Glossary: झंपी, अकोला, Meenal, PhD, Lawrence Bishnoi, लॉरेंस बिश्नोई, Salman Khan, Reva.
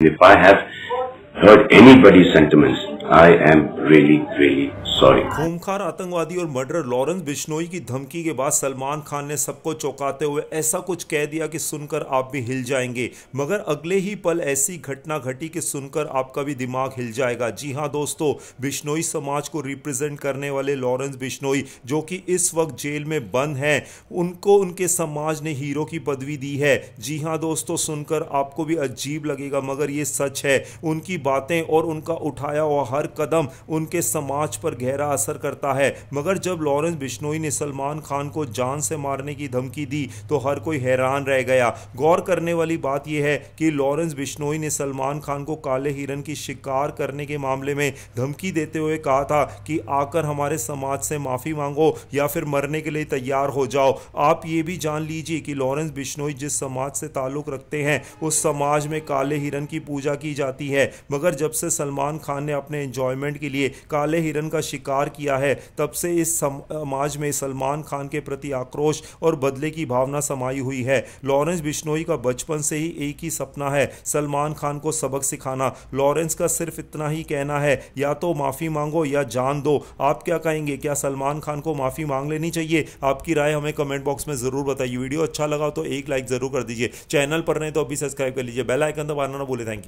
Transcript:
If I have hurt anybody's sentiments, I am really sorry। खूंखार आतंकवादी और murderer लॉरेंस बिश्नोई की धमकी के बाद सलमान खान ने सबको चौंकाते हुए ऐसा कुछ कह दिया कि सुनकर आप भी हिल जाएंगे, मगर अगले ही पल ऐसी घटना घटी कि सुनकर आपका भी दिमाग हिल जाएगा। जी हां दोस्तों, बिश्नोई समाज को रिप्रेजेंट करने वाले लॉरेंस बिश्नोई, जो कि इस वक्त जेल में बंद है, उनको उनके समाज ने हीरो की पदवी दी है। जी हाँ दोस्तों, सुनकर आपको भी अजीब लगेगा मगर ये सच है। उनकी बातें और उनका उठाया हुआ हर कदम उनके समाज पर गहरा असर करता है। मगर जब लॉरेंस बिश्नोई ने सलमान खान को जान से मारने की धमकी दी तो हर कोई हैरान रह गया। गौर करने वाली बात यह है कि लॉरेंस बिश्नोई ने सलमान खान को काले हिरन की शिकार करने के मामले में धमकी देते हुए कहा था कि आकर हमारे समाज से माफ़ी मांगो या फिर मरने के लिए तैयार हो जाओ। आप ये भी जान लीजिए कि लॉरेंस बिश्नोई जिस समाज से ताल्लुक़ रखते हैं उस समाज में काले हिरन की पूजा की जाती है। मगर जब से सलमान खान ने अपने एंजॉयमेंट के लिए काले हिरन का शिकार किया है, तब से इस समाज में सलमान खान के प्रति आक्रोश और बदले की भावना समाई हुई है। लॉरेंस बिश्नोई का बचपन से ही एक ही सपना है, सलमान खान को सबक सिखाना। लॉरेंस का सिर्फ इतना ही कहना है, या तो माफ़ी मांगो या जान दो। आप क्या कहेंगे, क्या सलमान खान को माफ़ी मांग लेनी चाहिए? आपकी राय हमें कमेंट बॉक्स में ज़रूर बताइए। वीडियो अच्छा लगा तो एक लाइक ज़रूर कर दीजिए। चैनल पर नहीं तो अभी सब्सक्राइब कर लीजिए। बेल आइकन दबाना ना भूलें। Thank you.